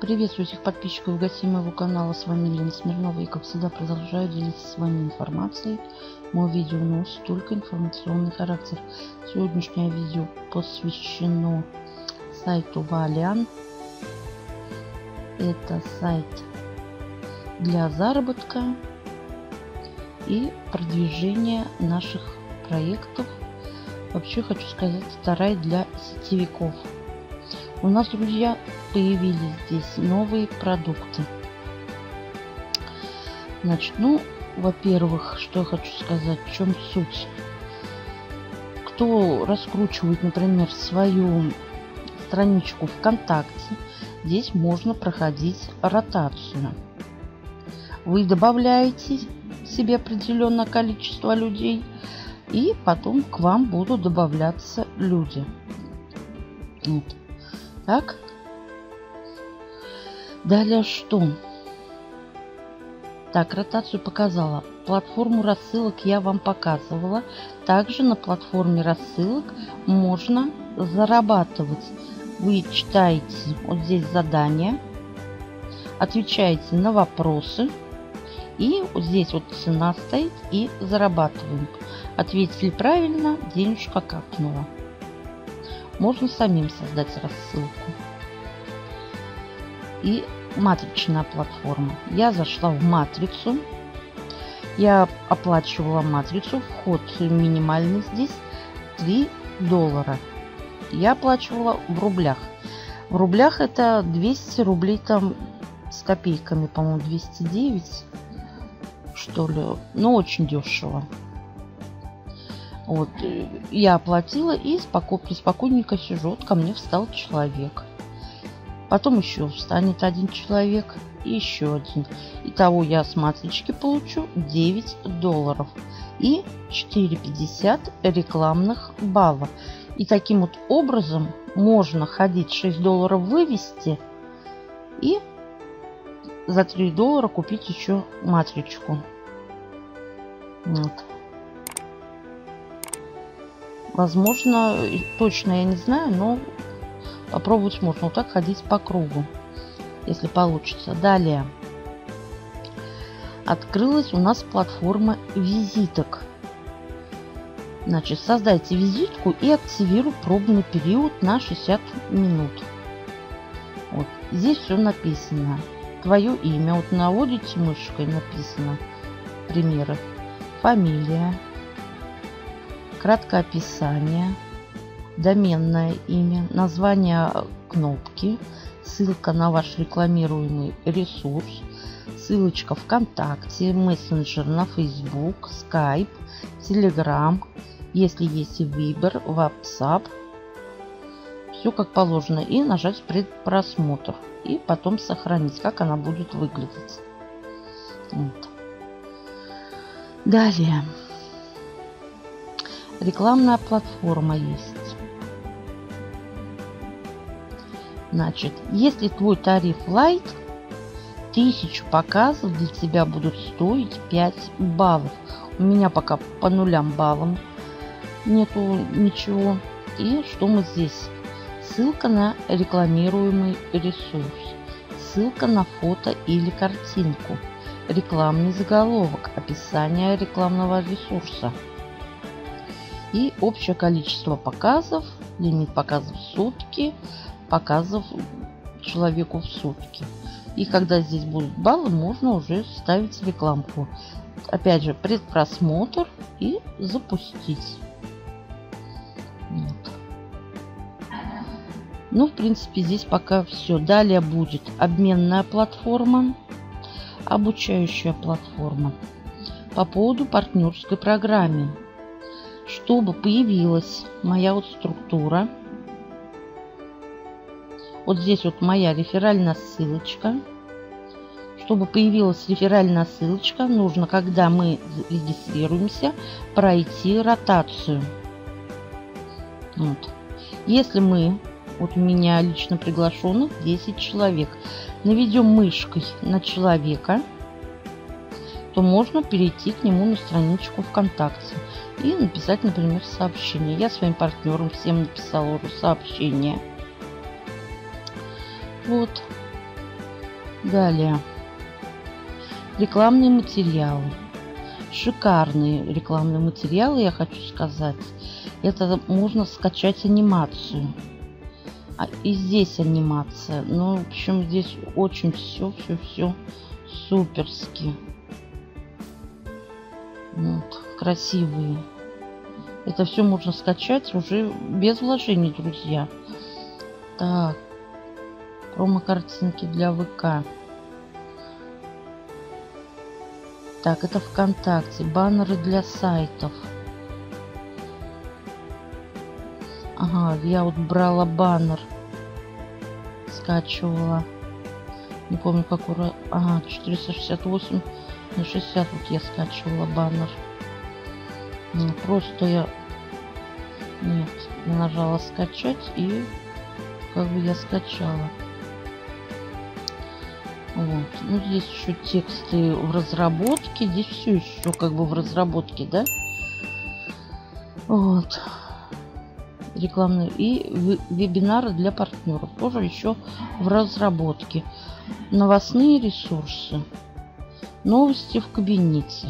Приветствую всех подписчиков и гостей моего канала. С вами Елена Смирнова, и как всегда продолжаю делиться с вами информацией. Мое видео носит только информационный характер. Сегодняшнее видео посвящено сайту Waelan. Это сайт для заработка и продвижения наших проектов. Вообще, хочу сказать, это рай для сетевиков. У нас, друзья, появились здесь новые продукты. Значит, во-первых, что я хочу сказать, в чем суть. Кто раскручивает, например, свою страничку ВКонтакте, здесь можно проходить ротацию. Вы добавляете себе определенное количество людей, и потом к вам будут добавляться люди. Вот. Так. Далее что? Так, ротацию показала. Платформу рассылок я вам показывала. Также на платформе рассылок можно зарабатывать. Вы читаете вот здесь задания, отвечаете на вопросы. И вот здесь вот цена стоит, и зарабатываем. Ответили правильно, денежка капнула. Можно самим создать рассылку. И матричная платформа. Я зашла в матрицу. Я оплачивала матрицу. Вход минимальный здесь $3. Я оплачивала в рублях. В рублях это 200 рублей там с копейками. По-моему, 209. Что ли, но очень дешево. Вот, я оплатила и спокойненько сижу. Вот ко мне встал человек, потом еще встанет один человек и еще один. Итого я с матрички получу $9 и 4,50 рекламных баллов. И таким вот образом можно ходить, $6 вывести и за $3 купить еще матричку. Вот. Возможно, точно я не знаю, но попробовать можно. Вот так ходить по кругу, если получится. Далее. Открылась у нас платформа визиток. Значит, создайте визитку и активируй пробный период на 60 минут. Вот. Здесь все написано. Твое имя, вот наводите мышкой, написано примеры, фамилия, краткое описание, доменное имя, название кнопки, ссылка на ваш рекламируемый ресурс, ссылочка ВКонтакте, мессенджер на Facebook, Skype, Telegram, если есть и Viber, WhatsApp. Все как положено. И нажать «Предпросмотр». И потом сохранить, как она будет выглядеть. Вот. Далее. Рекламная платформа есть. Значит, если твой тариф лайт, 1000 показов для тебя будут стоить 5 баллов. У меня пока по нулям баллам нету ничего. И что мы здесь? Ссылка на рекламируемый ресурс, ссылка на фото или картинку, рекламный заголовок, описание рекламного ресурса и общее количество показов, лимит показов в сутки, показов человеку в сутки. И когда здесь будут баллы, можно уже ставить рекламку. Опять же, предпросмотр и запустить. Ну, в принципе, здесь пока все. Далее будет обменная платформа, обучающая платформа по поводу партнерской программы. Чтобы появилась моя вот структура, вот здесь вот моя реферальная ссылочка. Чтобы появилась реферальная ссылочка, нужно, когда мы регистрируемся, пройти ротацию. Вот. Если мы... Вот у меня лично приглашенных 10 человек. Наведем мышкой на человека, то можно перейти к нему на страничку ВКонтакте и написать, например, сообщение. Я своим партнерам всем написала уже сообщение. Вот. Далее. Рекламный материал. Шикарный рекламный материал, я хочу сказать. Это можно скачать анимацию. И здесь анимация. Ну, в общем, здесь очень все суперски. Вот, красивые. Это все можно скачать уже без вложений, друзья. Так. Промо-картинки для ВК. Так, это ВКонтакте. Баннеры для сайтов. Ага, я вот брала баннер. Скачивала. Не помню, какой раз. Ага, 468 на 60 вот я скачивала баннер. Не, просто я... Нет, я нажала скачать и как бы я скачала. Вот. Ну, здесь еще тексты в разработке. Здесь все еще как бы в разработке, да? Вот. Рекламные и вебинары для партнеров. Тоже еще в разработке. Новостные ресурсы. Новости в кабинете.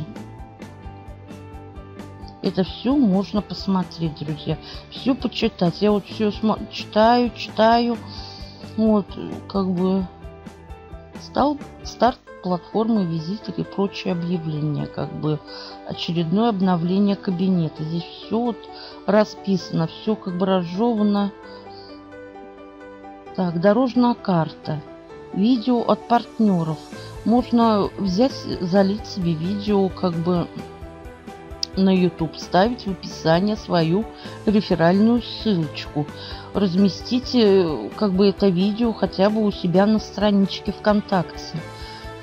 Это все можно посмотреть, друзья. Все почитать. Я вот все читаю. Вот, как бы... Старт платформы, визиток и прочие объявления, как бы очередное обновление кабинета. Здесь все вот расписано, все как бы разжевано. Так, дорожная карта, видео от партнеров. Можно взять, залить себе видео как бы на YouTube, ставить в описание свою реферальную ссылочку, разместите как бы это видео хотя бы у себя на страничке ВКонтакте.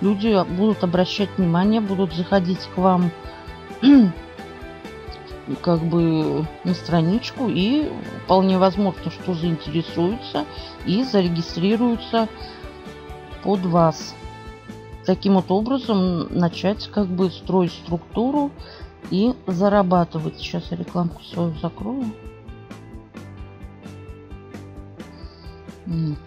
Люди будут обращать внимание, будут заходить к вам как бы на страничку и вполне возможно, что заинтересуются и зарегистрируются под вас. Таким вот образом начать как бы строить структуру и зарабатывать. Сейчас я рекламку свою закрою. Нет.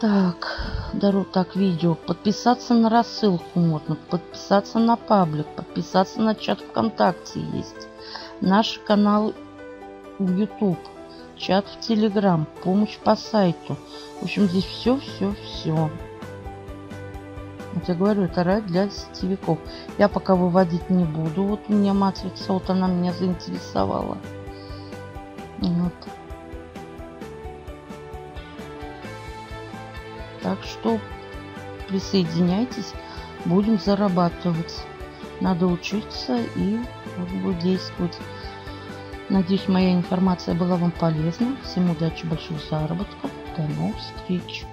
Так, дару так видео. Подписаться на рассылку можно. Подписаться на паблик. Подписаться на чат ВКонтакте есть. Наш канал в YouTube. Чат в Telegram. Помощь по сайту. В общем, здесь все. Вот я говорю, это рай для сетевиков. Я пока выводить не буду. Вот у меня матрица, вот она меня заинтересовала. Вот. Так что присоединяйтесь, будем зарабатывать. Надо учиться и буду действовать. Надеюсь, моя информация была вам полезна. Всем удачи, больших заработков. До новых встреч.